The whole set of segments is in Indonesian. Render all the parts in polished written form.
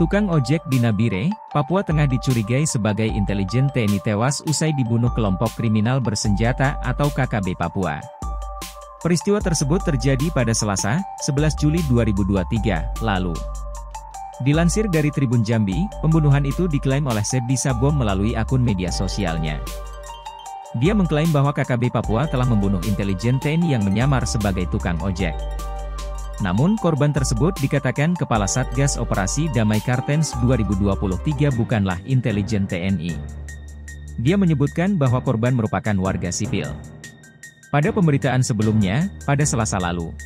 Tukang ojek di Nabire, Papua Tengah dicurigai sebagai intelijen TNI tewas usai dibunuh kelompok kriminal bersenjata atau KKB Papua. Peristiwa tersebut terjadi pada Selasa, 11 Juli 2023, lalu. Dilansir dari Tribun Jambi, pembunuhan itu diklaim oleh Sebby Sabbom melalui akun media sosialnya. Dia mengklaim bahwa KKB Papua telah membunuh intelijen TNI yang menyamar sebagai tukang ojek. Namun korban tersebut dikatakan Kepala Satgas Operasi Damai Cartenz 2023 bukanlah intelijen TNI. Dia menyebutkan bahwa korban merupakan warga sipil. Pada pemberitaan sebelumnya, pada Selasa lalu,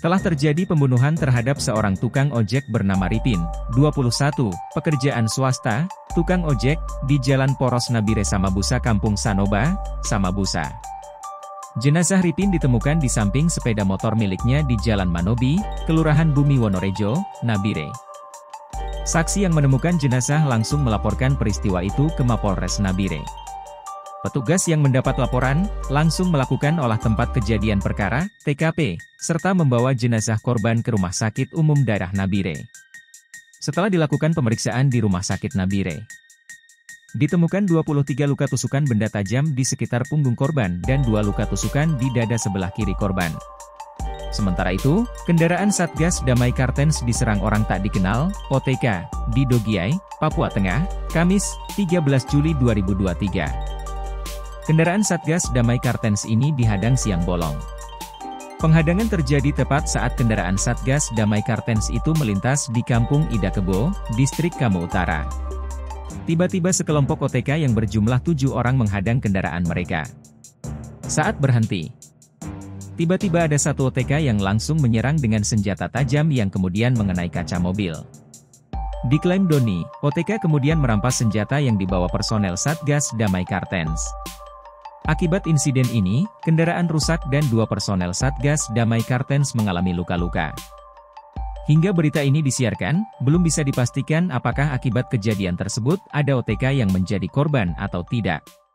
telah terjadi pembunuhan terhadap seorang tukang ojek bernama Ripin, 21, pekerjaan swasta, tukang ojek, di Jalan Poros Nabire Samabusa Kampung Sanoba, Samabusa. Jenazah Ripin ditemukan di samping sepeda motor miliknya di Jalan Manobi, Kelurahan Bumi Wonorejo, Nabire. Saksi yang menemukan jenazah langsung melaporkan peristiwa itu ke Mapolres Nabire. Petugas yang mendapat laporan, langsung melakukan olah tempat kejadian perkara, TKP, serta membawa jenazah korban ke Rumah Sakit Umum Daerah Nabire. Setelah dilakukan pemeriksaan di Rumah Sakit Nabire, ditemukan 23 luka tusukan benda tajam di sekitar punggung korban dan 2 luka tusukan di dada sebelah kiri korban. Sementara itu, kendaraan Satgas Damai Cartenz diserang orang tak dikenal, OTK, di Dogiai, Papua Tengah, Kamis, 13 Juli 2023. Kendaraan Satgas Damai Cartenz ini dihadang siang bolong. Penghadangan terjadi tepat saat kendaraan Satgas Damai Cartenz itu melintas di Kampung Ida Kebo, Distrik Kamo Utara. Tiba-tiba sekelompok OTK yang berjumlah 7 orang menghadang kendaraan mereka. Saat berhenti, tiba-tiba ada satu OTK yang langsung menyerang dengan senjata tajam yang kemudian mengenai kaca mobil. Diklaim Doni, OTK kemudian merampas senjata yang dibawa personel Satgas Damai Cartenz. Akibat insiden ini, kendaraan rusak dan 2 personel Satgas Damai Cartenz mengalami luka-luka. Hingga berita ini disiarkan, belum bisa dipastikan apakah akibat kejadian tersebut ada OTK yang menjadi korban atau tidak.